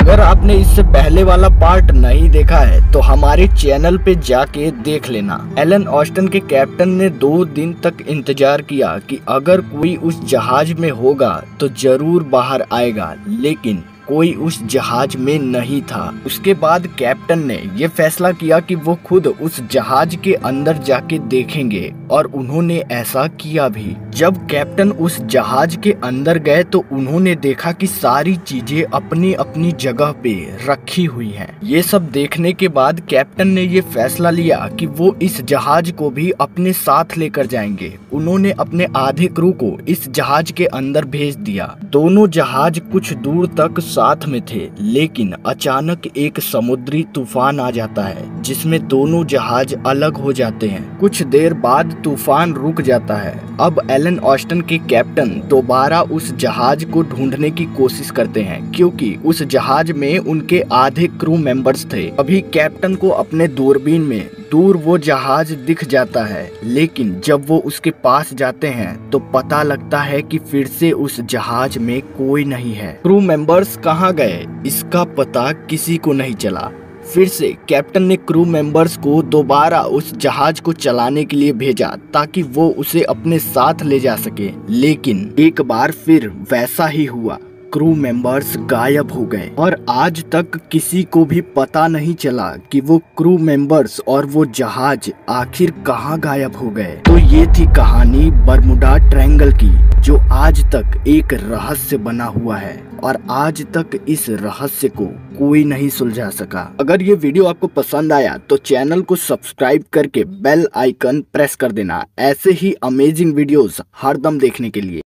अगर आपने इससे पहले वाला पार्ट नहीं देखा है तो हमारे चैनल पे जाके देख लेना। एलन ऑस्टन के कैप्टन ने 2 दिन तक इंतजार किया कि अगर कोई उस जहाज में होगा तो जरूर बाहर आएगा, लेकिन कोई उस जहाज में नहीं था। उसके बाद कैप्टन ने ये फैसला किया कि वो खुद उस जहाज के अंदर जाके देखेंगे और उन्होंने ऐसा किया भी। जब कैप्टन उस जहाज के अंदर गए तो उन्होंने देखा कि सारी चीजें अपनी अपनी जगह पे रखी हुई हैं। ये सब देखने के बाद कैप्टन ने ये फैसला लिया कि वो इस जहाज को भी अपने साथ लेकर जाएंगे। उन्होंने अपने आधे क्रू को इस जहाज के अंदर भेज दिया। दोनों जहाज कुछ दूर तक साथ में थे, लेकिन अचानक एक समुद्री तूफान आ जाता है जिसमें दोनों जहाज अलग हो जाते हैं। कुछ देर बाद तूफान रुक जाता है। अब एलन ऑस्टन के कैप्टन दोबारा उस जहाज को ढूंढने की कोशिश करते हैं क्योंकि उस जहाज में उनके आधे क्रू मेंबर्स थे। अभी कैप्टन को अपने दूरबीन में दूर वो जहाज दिख जाता है, लेकिन जब वो उसके पास जाते हैं तो पता लगता है कि फिर से उस जहाज में कोई नहीं है। क्रू मेंबर्स कहाँ गए इसका पता किसी को नहीं चला। फिर से कैप्टन ने क्रू मेंबर्स को दोबारा उस जहाज को चलाने के लिए भेजा ताकि वो उसे अपने साथ ले जा सके, लेकिन एक बार फिर वैसा ही हुआ। क्रू मेंबर्स गायब हो गए और आज तक किसी को भी पता नहीं चला कि वो क्रू मेंबर्स और वो जहाज आखिर कहाँ गायब हो गए। तो ये थी कहानी बरमूडा ट्रायंगल की, जो आज तक एक रहस्य बना हुआ है और आज तक इस रहस्य को कोई नहीं सुलझा सका। अगर ये वीडियो आपको पसंद आया तो चैनल को सब्सक्राइब करके बेल आइकन प्रेस कर देना ऐसे ही अमेजिंग वीडियोस हरदम देखने के लिए।